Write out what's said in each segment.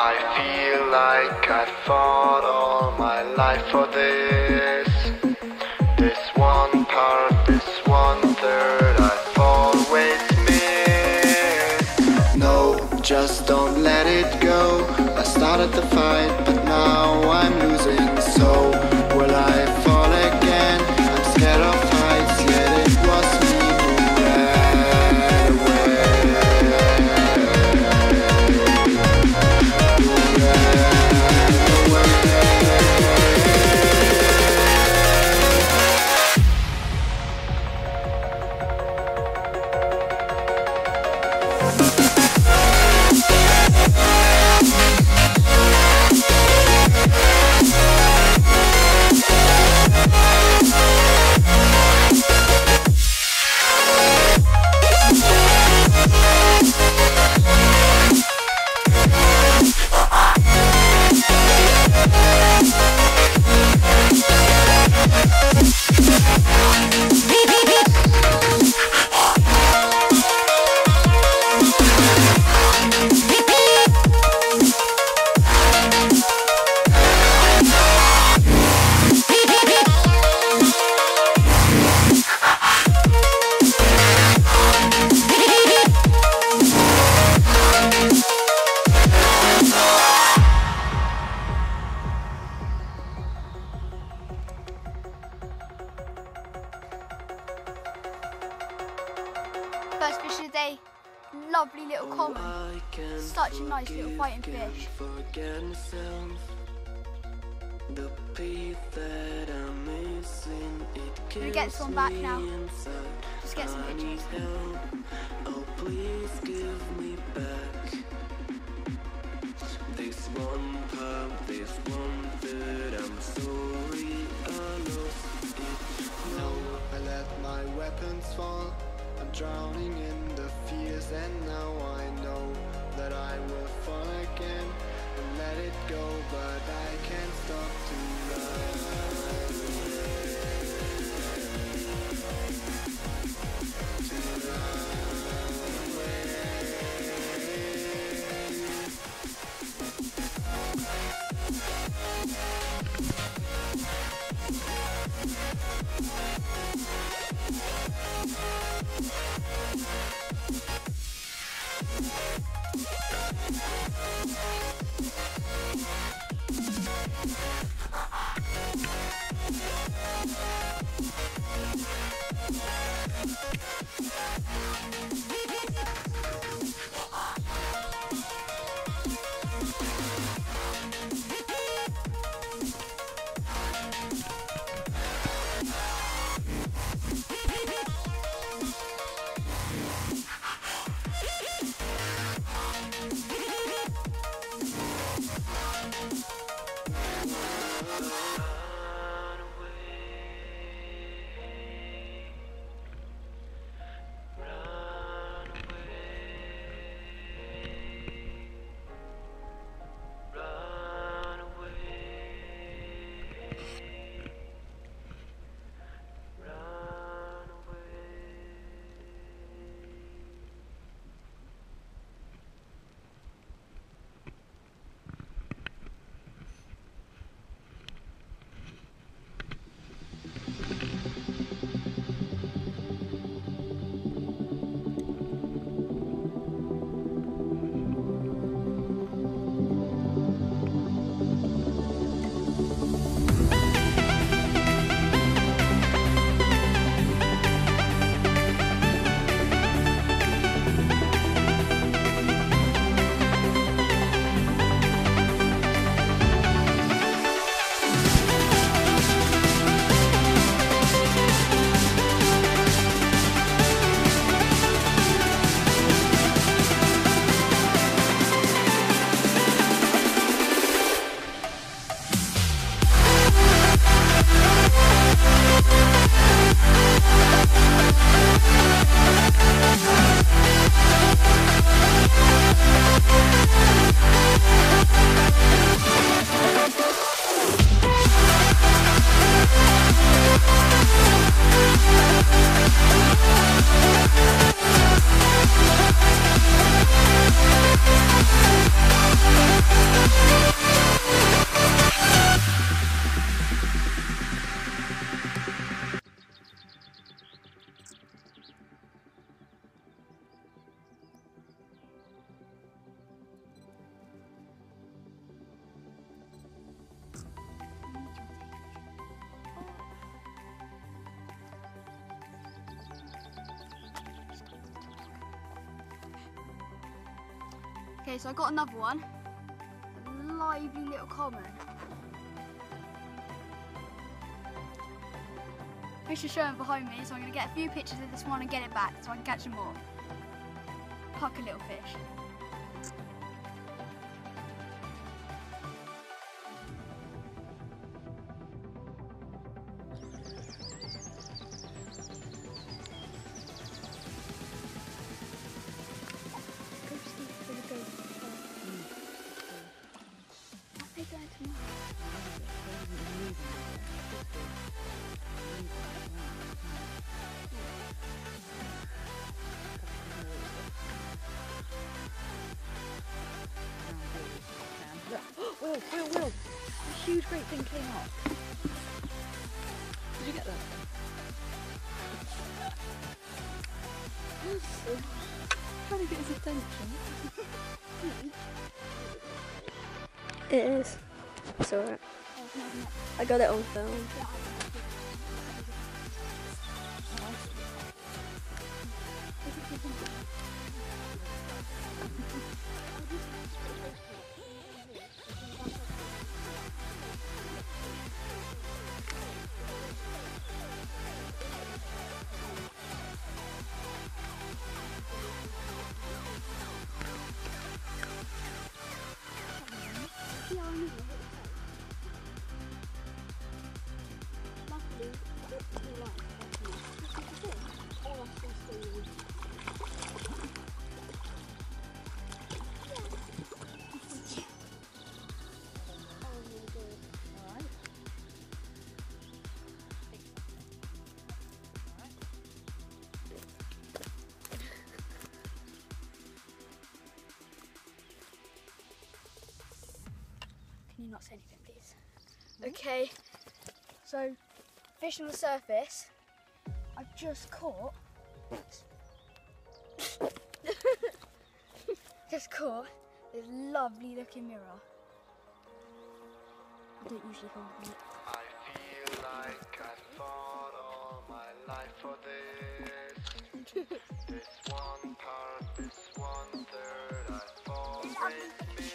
I feel like I fought all my life for this. This one part, this one third I've always missed. No, just don't let it go. I started the fight, but now I'm losing. So will I fall again? I'm scared of heights, yet it was me who ran away. First fish of the day, lovely little common, such a nice little fighting fish. I'm gonna get this one back now, just get some pictures. Oh, please give me back this one pump, this one third, I'm sorry I lost it. No, I let my weapons fall. I'm drowning in the fears, and now I know that I will fall again and let it go, but I can't stop to run, to run away. Okay, so I got another one. A lively little common. Fish are showing behind me, so I'm going to get a few pictures of this one and get it back so I can catch them all. Puck a little fish. Will, a huge great thing came up. Did you get that? I'm trying to get his attention. It is. It's alright. I got it on film. Can you not say anything, please? Okay, so fish on the surface. I've just caught. This lovely looking mirror. I don't usually hold it. I feel like I fought all my life for this. This one part, this one third, I've always missed.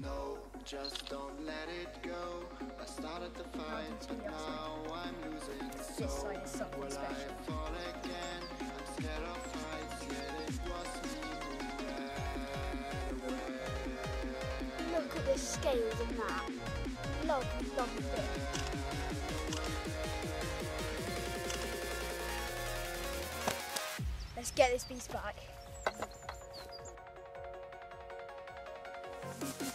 No, just don't let it go. I started to fight, but now I'm losing. So will I fall again? I'm scared of heights, yet it was me who ran away. Look at the scales in that. Lovely, lovely fish. Let's get this beast back.